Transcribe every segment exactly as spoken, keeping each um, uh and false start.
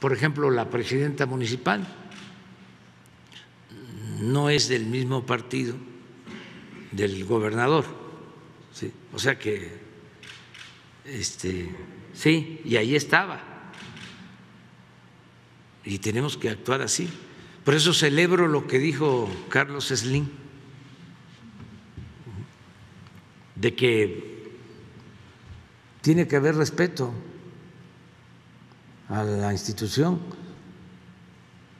Por ejemplo, la presidenta municipal no es del mismo partido del gobernador, ¿sí? O sea que, este, sí, y ahí estaba. Y tenemos que actuar así. Por eso celebro lo que dijo Carlos Slim, de que tiene que haber respeto a la institución,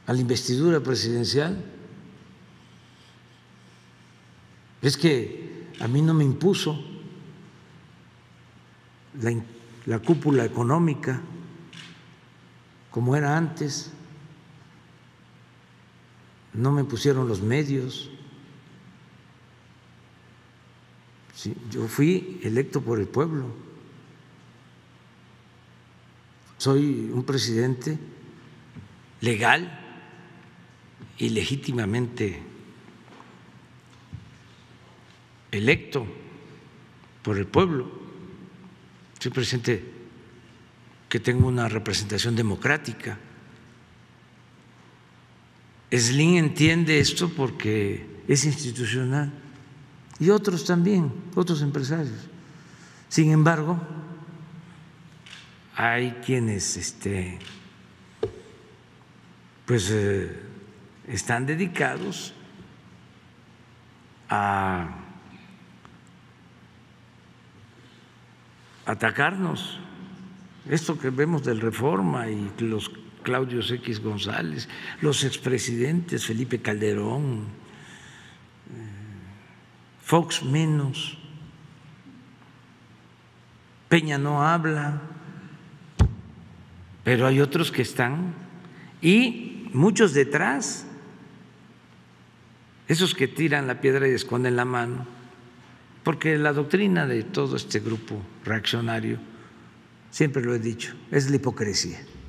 a la investidura presidencial. Es que a mí no me impuso la, la cúpula económica como era antes, no me pusieron los medios. Sí, yo fui electo por el pueblo, soy un presidente legal y legítimamente electo por el pueblo, soy presidente que tengo una representación democrática. Slim entiende esto porque es institucional, y otros también, otros empresarios. Sin embargo, hay quienes este, pues, eh, están dedicados a atacarnos. Esto que vemos del Reforma y los Claudio X. González, los expresidentes, Felipe Calderón, Fox menos, Peña no habla, pero hay otros que están y muchos detrás, esos que tiran la piedra y esconden la mano. Porque la doctrina de todo este grupo reaccionario, siempre lo he dicho, es la hipocresía.